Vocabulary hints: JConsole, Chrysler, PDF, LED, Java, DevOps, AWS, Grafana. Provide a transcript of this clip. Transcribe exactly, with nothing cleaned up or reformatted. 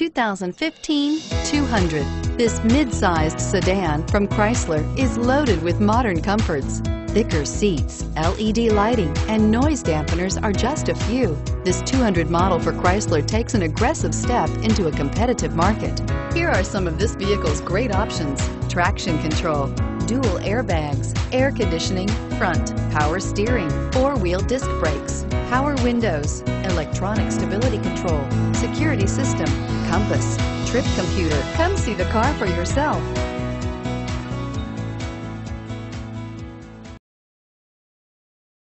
two thousand fifteen two hundred. This mid-sized sedan from Chrysler is loaded with modern comforts. Thicker seats, L E D lighting, and noise dampeners are just a few. This two hundred model for Chrysler takes an aggressive step into a competitive market. Here are some of this vehicle's great options: traction control, dual airbags, air conditioning, front, power steering, four-wheel disc brakes, power windows, electronic stability control, security system, compass, trip computer. Come see the car for yourself.